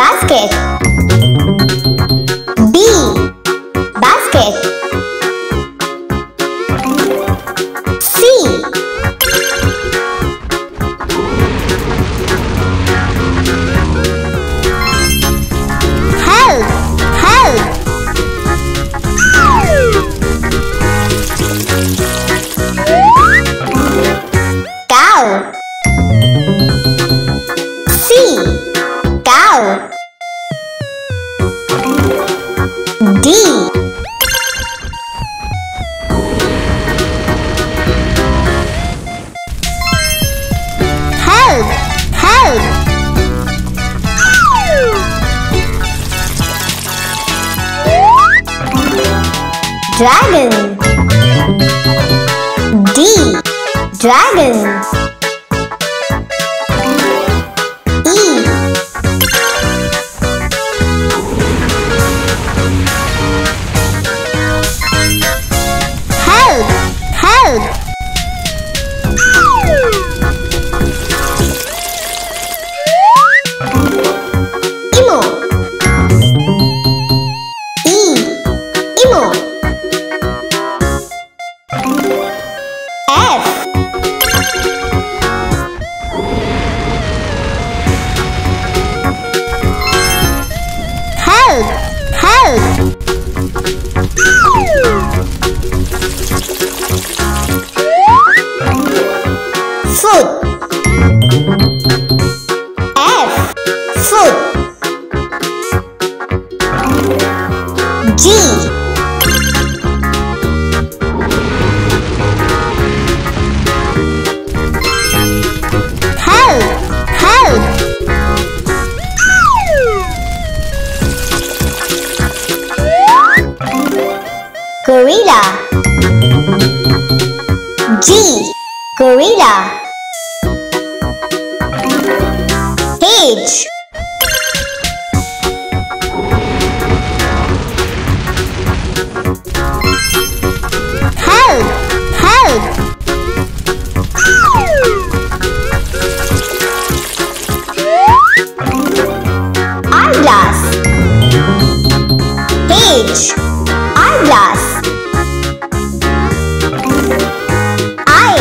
Basket. B. Basket. C. Help! Help! Cow. C. Cow. D. Help! Help! Dragon. D. Dragon. G. Help! Help! Gorilla. G. Gorilla. H. H. Eyeglass. I.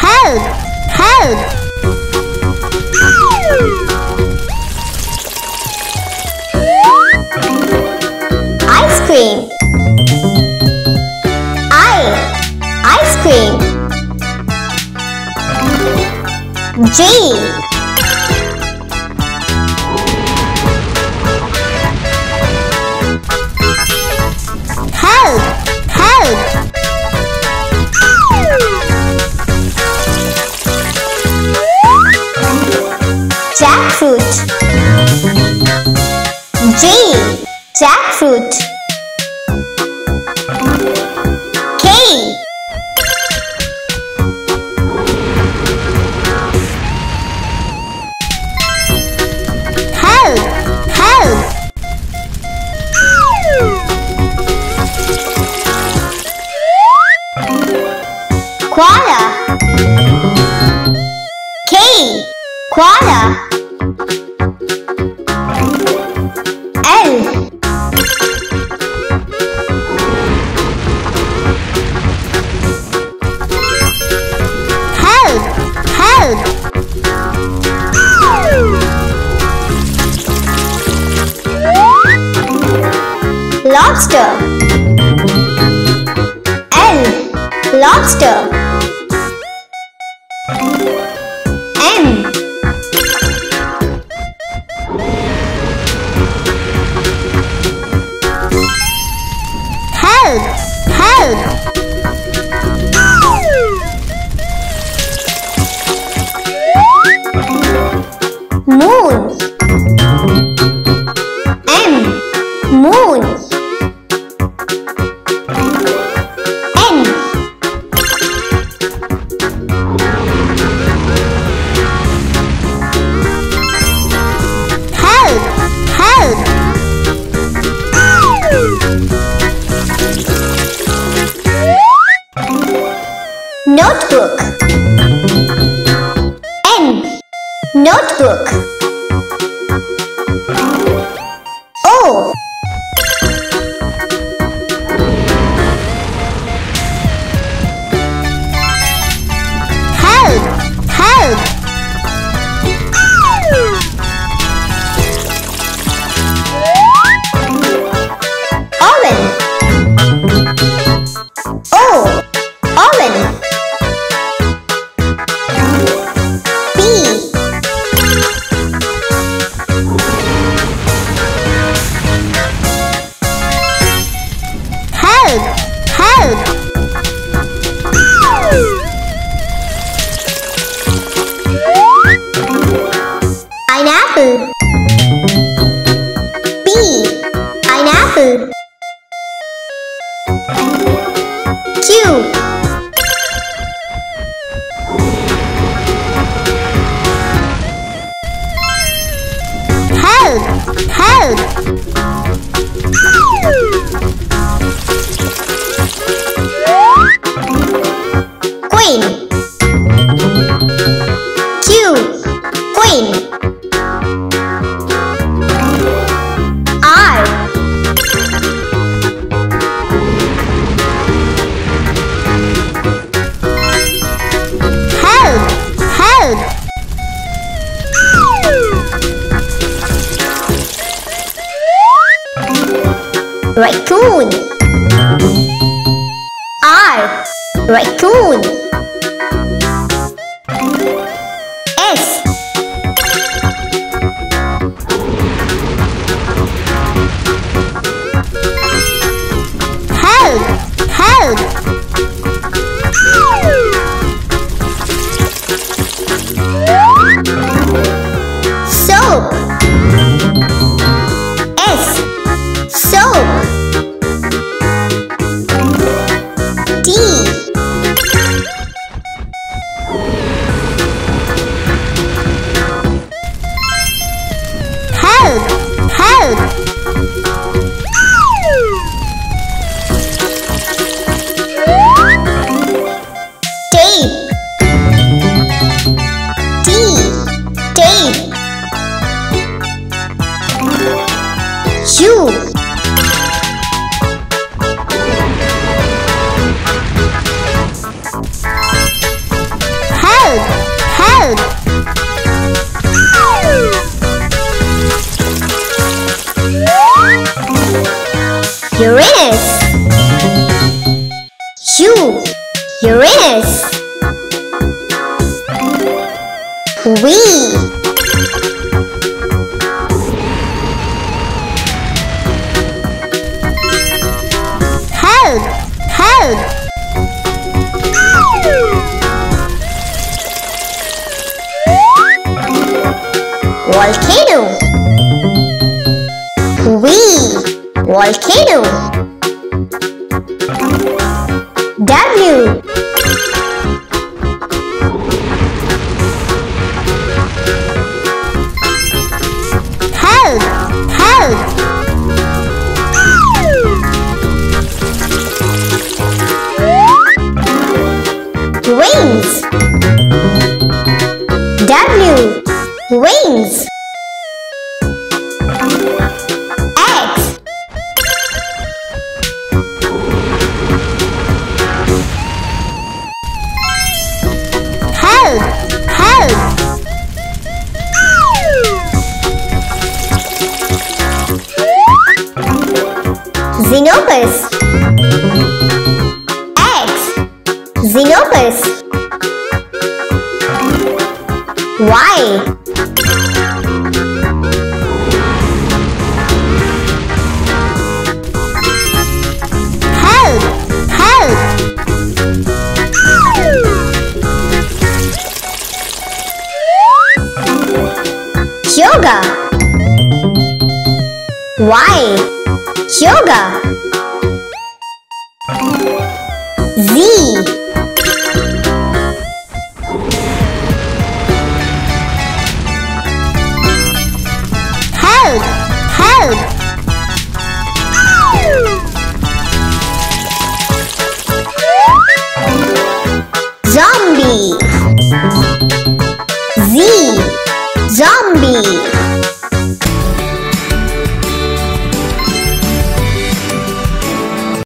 Help! Help! Ice cream. I. Ice cream. J. Help! Help! Jackfruit. J. Jackfruit. K. Koala. K. Koala. L. Help! Help! Lobster. L. Lobster. Help! Help! Moon. M. Moon. N. Help! Help! Notebook. N. Notebook. O. Help. Help. Oven. O. Oven. Pineapple. P. Pineapple. Q. Help. Help. Queen. Raccoon. R. Raccoon. S. Help. Help. Soap. S. Soap. Help! Tape. T. Tape. U. Help! Help! Uranus. U. Uranus. V. Help. Help. Volcano. V. Volcano. W. Help. Help. Wings. W. Wings. Xenopus. X. Xenopus. Y. Help. Help. Yoga. Y. Yoga.